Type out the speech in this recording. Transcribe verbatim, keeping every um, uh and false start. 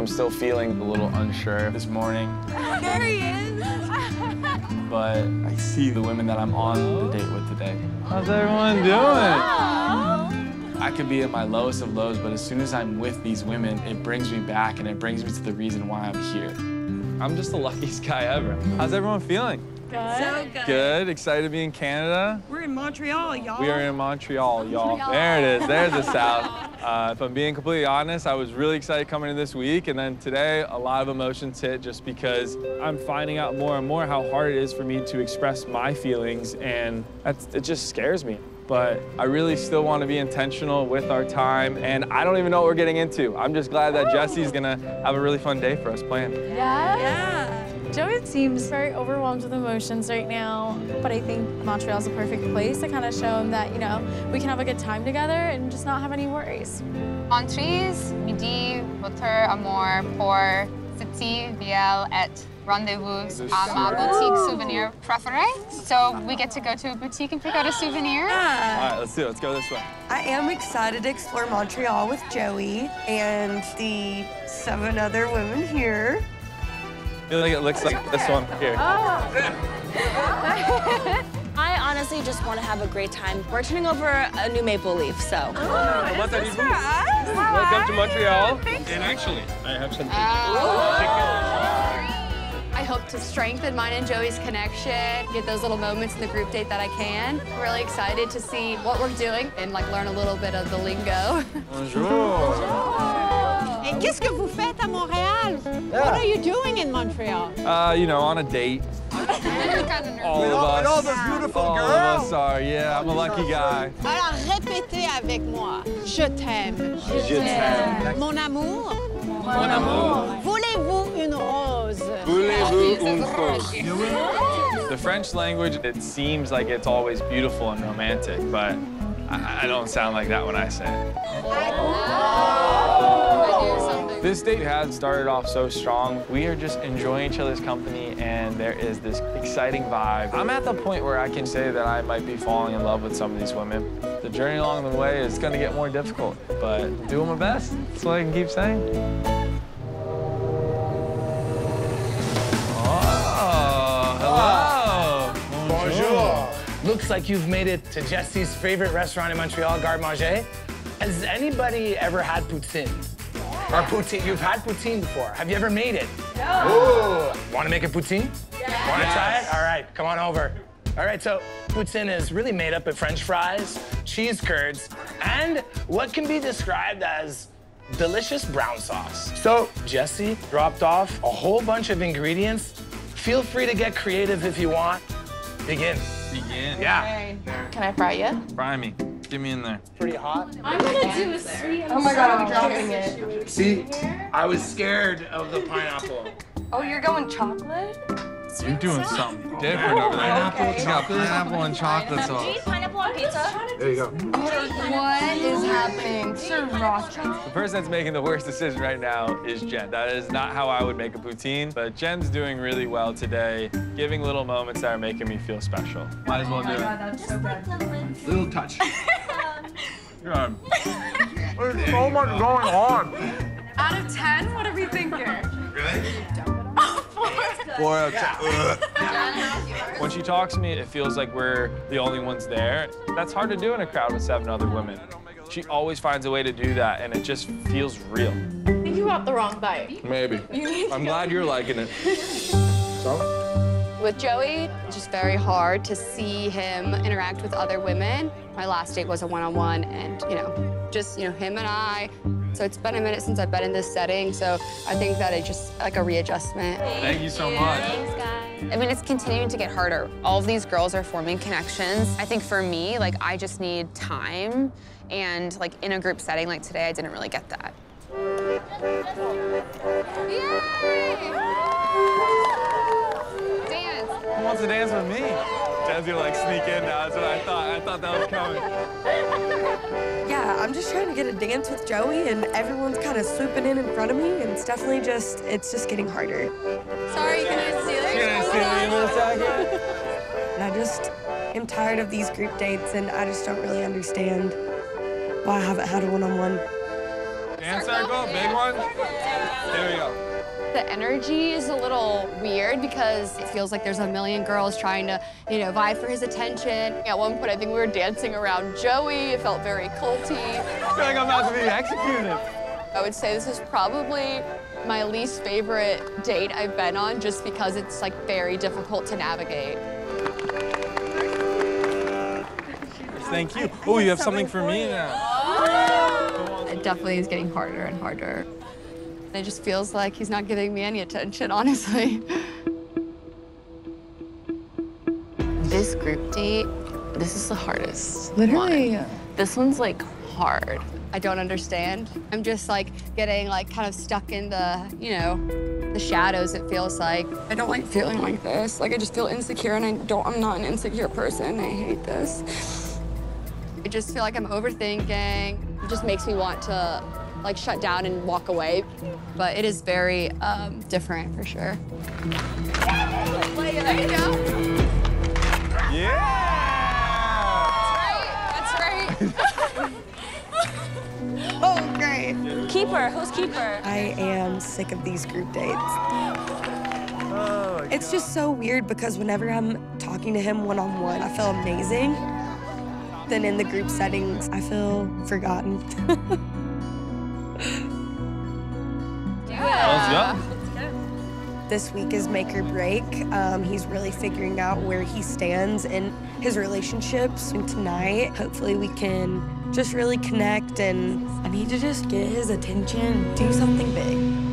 I'm still feeling a little unsure this morning. There he is. But I see the women that I'm on the date with today. How's everyone doing? Aww. I could be at my lowest of lows, but as soon as I'm with these women, it brings me back and it brings me to the reason why I'm here. I'm just the luckiest guy ever. How's everyone feeling? Good. So good. Good. Excited to be in Canada. We're in Montreal, y'all. We are in Montreal, y'all. There it is. There's the South. Uh, if I'm being completely honest, I was really excited coming in this week, and then today, a lot of emotions hit just because I'm finding out more and more how hard it is for me to express my feelings, and that's, it just scares me. But I really still want to be intentional with our time, and I don't even know what we're getting into. I'm just glad that oh. Jesse's gonna have a really fun day for us playing. Yes. Yeah. Joey seems very overwhelmed with emotions right now, but I think Montreal's a perfect place to kind of show him that, you know, we can have a good time together and just not have any worries. Entrees, midi, voiture, amour, pour, city, vielle, et rendezvous à ma boutique souvenir préférée. So we get to go to a boutique and pick out a souvenir. Yeah. All right, let's do it. Let's go this way. I am excited to explore Montreal with Joey and the seven other women here. I feel like it looks like this one here. Oh. I honestly just want to have a great time. We're turning over a new maple leaf, so. Oh, is this for us? Welcome to Montreal. Thanks. And actually, I have something. Oh. I hope to strengthen mine and Joey's connection, get those little moments in the group date that I can. I'm really excited to see what we're doing and like learn a little bit of the lingo. Bonjour. Bonjour. Qu'est-ce que vous faites à Montréal? Yeah. What are you doing in Montreal? Uh, you know, on a date. all of us. With all the beautiful all girls. All of us are, yeah, I'm a lucky guy. Alors, répétez avec moi. Je t'aime. Je t'aime. Mon amour. Mon amour. Voulez-vous une rose? Voulez-vous une rose? The French language, it seems like it's always beautiful and romantic, but I, I don't sound like that when I say it. Oh. This date has started off so strong. We are just enjoying each other's company, and there is this exciting vibe. I'm at the point where I can say that I might be falling in love with some of these women. The journey along the way is gonna get more difficult, but doing my best. That's what I can keep saying. Oh, hello. Bonjour. Looks like you've made it to Jesse's favorite restaurant in Montreal, Garde Manger. Has anybody ever had poutine? Or poutine. You've had poutine before. Have you ever made it? No. Ooh. Want to make a poutine? Yes. Want to try it? All right, come on over. All right, so poutine is really made up of French fries, cheese curds, and what can be described as delicious brown sauce. So Jesse dropped off a whole bunch of ingredients. Feel free to get creative if you want. Begin. Begin. Yeah. Can I fry you? Fry me. Get me in there. Pretty hot. I'm gonna do a sweet. Oh my God, I'm dropping it. See, I was scared of the pineapple. Oh, you're going chocolate? You're doing something different over there. Pineapple, chocolate, pineapple, and chocolate sauce. Do you eat pineapple on pizza? There you go. What is happening? Serve raw chocolate. The person that's making the worst decision right now is Jen. That is not how I would make a poutine, but Jen's doing really well today, giving little moments that are making me feel special. Might as well do it. Oh my God, that's so good. Little touch. God. What is so much going on? Out of ten, what are we thinking? Really? Oh, four. Four out of ten. When she talks to me, it feels like we're the only ones there. That's hard to do in a crowd with seven other women. She always finds a way to do that, and it just feels real. I think you got the wrong bite. Maybe. I'm glad you're liking it. So? With Joey, it's just very hard to see him interact with other women. My last date was a one-on-one, and you know, just you know, him and I. So it's been a minute since I've been in this setting, so I think that it's just like a readjustment. Thank, Thank you so you. much. Thanks, guys. I mean, it's continuing to get harder. All of these girls are forming connections. I think for me, like, I just need time, and like in a group setting like today, I didn't really get that. Yay! Who wants to dance with me? Jesse like sneak in now, that's what I thought. I thought that was coming. Yeah, I'm just trying to get a dance with Joey and everyone's kind of swooping in in front of me and it's definitely just, it's just getting harder. Sorry, can I steal it? Can I steal it for a second? I just am tired of these group dates and I just don't really understand why I haven't had a one-on-one. Dance circle, big one? There we go. The energy is a little weird because it feels like there's a million girls trying to, you know, vie for his attention. At one point, I think we were dancing around Joey. It felt very culty. I feel like I'm about to be executed. I would say this is probably my least favorite date I've been on just because it's, like, very difficult to navigate. Thank you. Oh, you have something, something for me now. It definitely is getting harder and harder. It just feels like he's not giving me any attention, honestly. This group date, this is the hardest. Literally. One. This one's, like, hard. I don't understand. I'm just, like, getting, like, kind of stuck in the, you know, the shadows, it feels like. I don't like feeling like this. Like, I just feel insecure, and I don't, I'm not an insecure person. I hate this. I just feel like I'm overthinking. It just makes me want to, like, shut down and walk away. But it is very um, different, for sure. There you go. Yeah! That's right. That's right. Oh, great. Keeper. Who's keeper? I am sick of these group dates. Oh, it's just so weird because whenever I'm talking to him one-on-one, I feel amazing. Then in the group settings, I feel forgotten. Yeah. Let's go. This week is make or break. Um, he's really figuring out where he stands in his relationships. And tonight, hopefully we can just really connect, and I need to just get his attention, do something big.